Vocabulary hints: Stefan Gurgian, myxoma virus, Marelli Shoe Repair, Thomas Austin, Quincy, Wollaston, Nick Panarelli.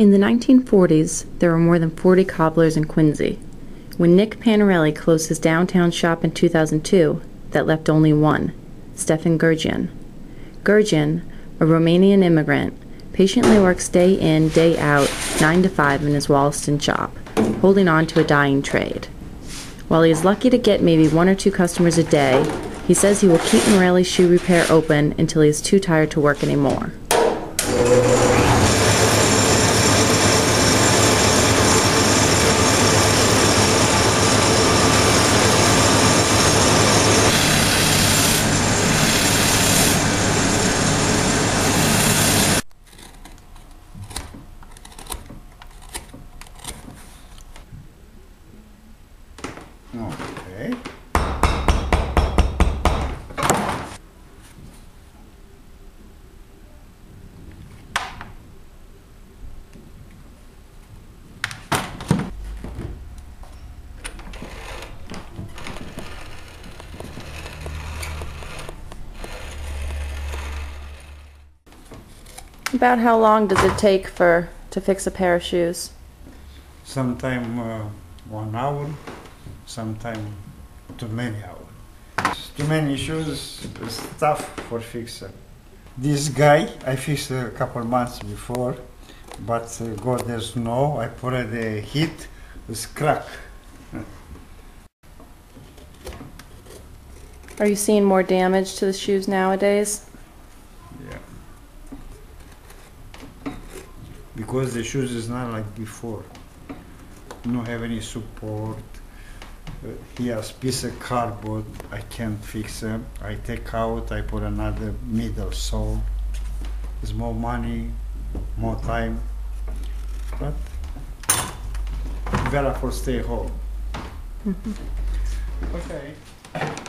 In the 1940s, there were more than 40 cobblers in Quincy. When Nick Panarelli closed his downtown shop in 2002, that left only one, Stefan Gurgian. Gurgian, a Romanian immigrant, patiently works day in, day out, 9 to 5 in his Wollaston shop, holding on to a dying trade. While he is lucky to get maybe one or two customers a day, he says he will keep Marelli Shoe Repair open until he is too tired to work anymore. Okay. About how long does it take to fix a pair of shoes? Sometime 1 hour. Sometimes too many hours. Too many issues is tough for fixer. This guy I fixed a couple months before, but God there's snow, I put the heat, it's crack. Are you seeing more damage to the shoes nowadays? Yeah. Because the shoes is not like before. No have any support. He has piece of cardboard, I can't fix them. I take out, I put another middle sole. It's more money, more time. But better for stay home. Okay.